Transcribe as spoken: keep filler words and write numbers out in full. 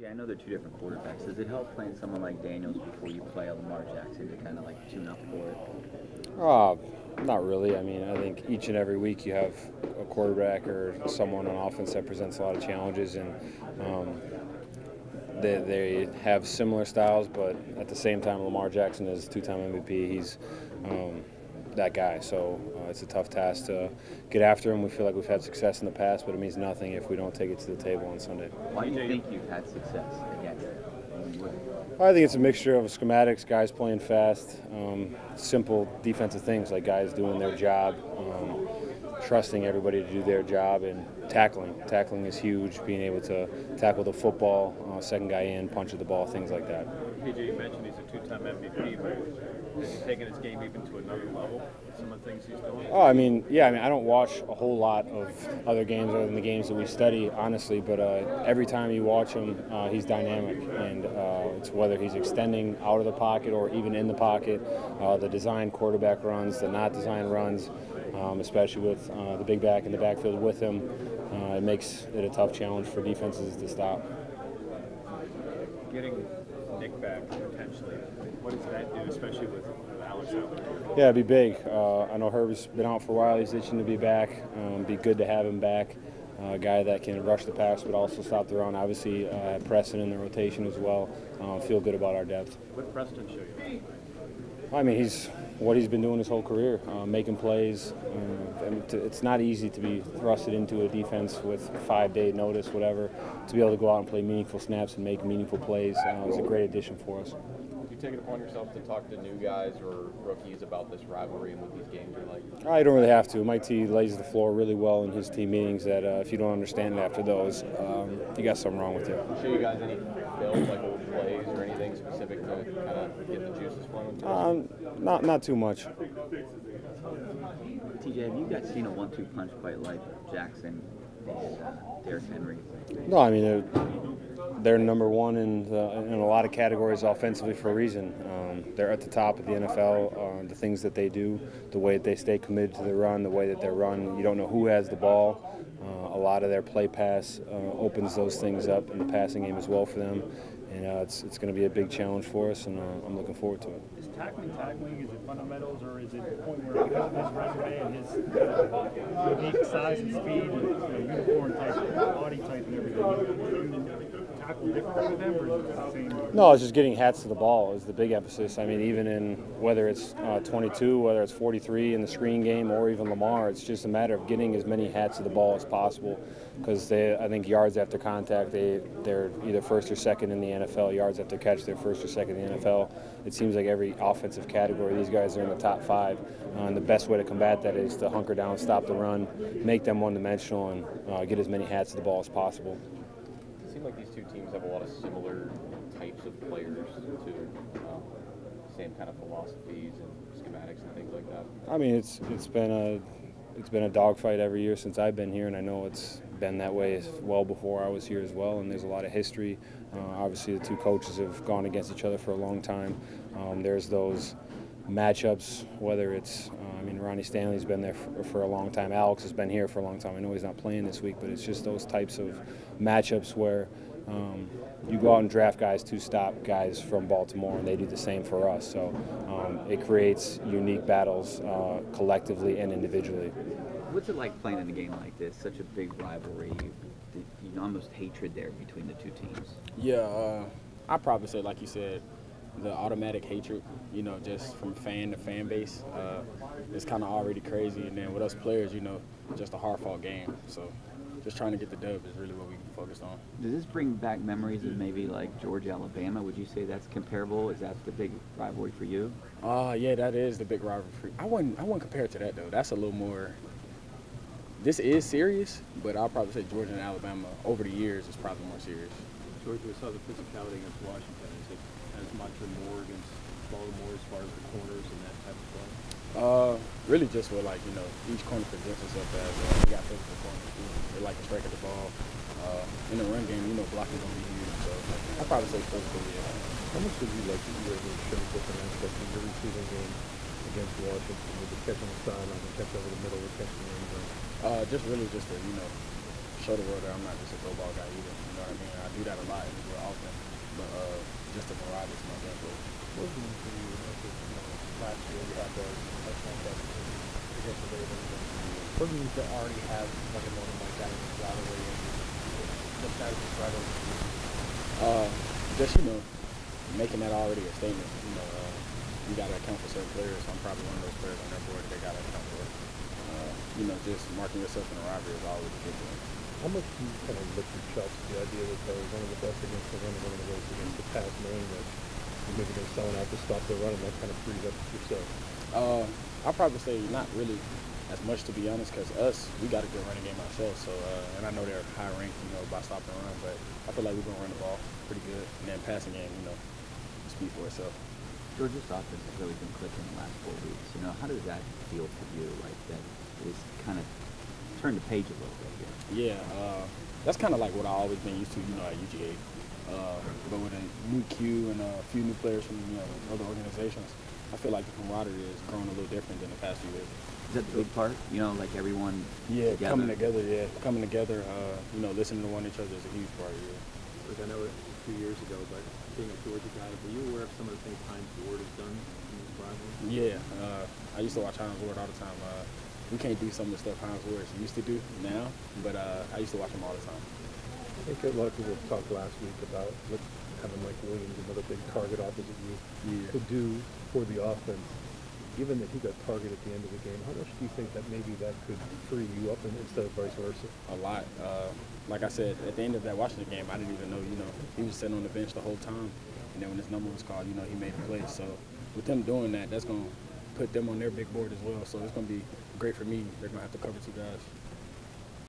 Yeah, I know they're two different quarterbacks. Does it help playing someone like Daniels before you play a Lamar Jackson to kind of like tune up for it? Oh, not really. I mean, I think each and every week you have a quarterback or someone on offense that presents a lot of challenges, and um, they, they have similar styles, but at the same time, Lamar Jackson is two-time M V P. He's um, that guy, so uh, it's a tough task to get after him. We feel like we've had success in the past, but it means nothing if we don't take it to the table on Sunday. Why do you think you've had success against it? I think it's a mixture of schematics, guys playing fast, um, simple defensive things like guys doing their job, um, trusting everybody to do their job, and tackling. Tackling is huge, being able to tackle the football, uh, second guy in, punch at the ball, things like that. T J, you mentioned he's a two-time M V P, but is he taking his game even to another level, some of the things he's doing? Oh, I mean, yeah, I mean, I don't watch a whole lot of other games other than the games that we study, honestly, but uh, every time you watch him, uh, he's dynamic, and uh, it's whether he's extending out of the pocket or even in the pocket, uh, the designed quarterback runs, the not designed runs, um, especially with uh, the big back in the backfield with him. Uh, it makes it a tough challenge for defenses to stop. Getting Nick back potentially, what does that do, especially with Alex out? Yeah, it'd be big. Uh, I know Herb's been out for a while. He's itching to be back. Um, be good to have him back. Uh, a guy that can rush the pass but also stop the run. Obviously, uh, pressing in the rotation as well. Uh, feel good about our depth. What Preston show you? I mean, he's what he's been doing his whole career, uh, making plays. Uh, I mean, to, it's not easy to be thrusted into a defense with five-day notice, whatever. To be able to go out and play meaningful snaps and make meaningful plays uh, is a great addition for us. You take it upon yourself to talk to new guys or rookies about this rivalry and what these games are like? I don't really have to. Mike T lays the floor really well in his team meetings that uh, if you don't understand it after those, um, you got something wrong with you. Show you guys any builds, like old plays or anything specific to kind of get the juices flowing? Um, not, not too much. T J, have you guys seen a one two punch quite like Jackson and uh, Derrick Henry? No, I mean, they're, they're number one in, the, in a lot of categories offensively for a reason. Um, they're at the top of the N F L. Uh, the things that they do, the way that they stay committed to the run, the way that they run, you don't know who has the ball. Uh, a lot of their play pass uh, opens those things up in the passing game as well for them. And uh, it's, it's going to be a big challenge for us, and uh, I'm looking forward to it. Is tackling tackling? Is it fundamentals, or is it the point where, because of his resume and his uh, unique size and speed, and you know, uniform type, body type, and everything, tackle differently with him, or is it the same? No, it's just getting hats to the ball is the big emphasis. I mean, even in whether it's uh, twenty-two, whether it's forty-three in the screen game, or even Lamar, it's just a matter of getting as many hats to the ball as possible, because they, I think, yards after contact, they they're either first or second in the N F L. Yards after catch, they're first or second in the N F L. It seems like every offensive category, these guys are in the top five. Uh, and the best way to combat that is to hunker down, stop the run, make them one-dimensional, and uh, get as many hats to the ball as possible. It seems like these two teams have a lot of similar types of players, too. Um, same kind of philosophies and schematics and things like that. I mean, it's it's been a it's been a dogfight every year since I've been here, and I know it's been that way well before I was here as well, and there's a lot of history. Uh, obviously, the two coaches have gone against each other for a long time. Um, there's those matchups, whether it's, uh, I mean, Ronnie Stanley's been there for, for a long time. Alex has been here for a long time. I know he's not playing this week, but it's just those types of matchups where um, you go out and draft guys to stop guys from Baltimore, and they do the same for us. So um, it creates unique battles uh, collectively and individually. What's it like playing in a game like this? Such a big rivalry, you, you almost hatred there between the two teams. Yeah, uh, I probably say, like you said, the automatic hatred, you know, just from fan to fan base, uh, it's kind of already crazy. And then with us players, you know, just a hard-fought game. So just trying to get the dub is really what we focused on. Does this bring back memories of maybe like Georgia, Alabama? Would you say that's comparable? Is that the big rivalry for you? Uh, yeah, that is the big rivalry for you. I wouldn't, I wouldn't compare it to that, though. That's a little more... This is serious, but I'll probably say Georgia and Alabama over the years is probably more serious. Georgia, we saw the physicality against Washington. Is it as much or more against Baltimore as far as the corners and that type of play? Uh, really just where, like, you know, each corner presents itself as uh, we got physical corners. You know, they like to strike at the ball. Uh, in the run game, you know, blocking's going to be huge. So I'll probably say physical, yeah. How much would you like to be able to show different aspects of your receiving game against Washington with the catch on the sideline, the catch over the middle, the catch in the end zone? Uh, just really just to, you know, show the world that I'm not just a go ball guy either. You know what I mean? I do that a lot and do it often. But uh, just the morale is my game goal. What was it for you? Last year we had the touchdown test against the Ravens. What was it to already have like a moment like that in the rivalry? What that was right over to you? Uh, just, you know, making that already a statement. You know, uh, you got to account for certain players. So I'm probably one of those players on their board that they got to account for. Uh, you know, just marking yourself in a rivalry is always a good thing. How much do you kind of lift yourself to the idea that they're one of the best against the run and one of the worst against the pass, knowing that maybe they're selling out to stop the run and that kind of frees up yourself? Uh, I'll probably say not really as much, to be honest, because us, we got a good running game ourselves. So, uh, and I know they're high ranked, you know, by stop and run, but I feel like we're going to run the ball pretty good. And then passing game, you know, speak for itself. Georgia's offense has really been clicking the last four weeks. You know, how does that feel for you? Like that is kind of turned the page a little bit here. Yeah, uh, that's kind of like what I've always been used to, you know, at U G A. Uh, but with a new Q and a few new players from, you know, other organizations, I feel like the camaraderie has grown a little different than the past few years. Is that the big part? You know, like everyone. Yeah, together? coming together. Yeah, coming together. Uh, you know, listening to one each other is a huge part of it. Like I know it was two years ago, but being a Georgia guy, were you aware of some of the things Heinz Ward has done in this rivalry? Yeah, uh, I used to watch Heinz Ward all the time. Uh, we can't do some of the stuff Heinz Ward used to do now, but uh, I used to watch him all the time. I think a lot of people talked last week about what kind of Mike Williams, another big target opposite you, yeah. could do for the offense. Given that he got targeted at the end of the game, how much do you think that maybe that could free you up and instead of vice versa? A lot. Uh, like I said, at the end of that Washington game, I didn't even know, you know, he was sitting on the bench the whole time. And then when his number was called, you know, he made a play. So with them doing that, that's going to put them on their big board as well. So it's going to be great for me. They're going to have to cover two guys.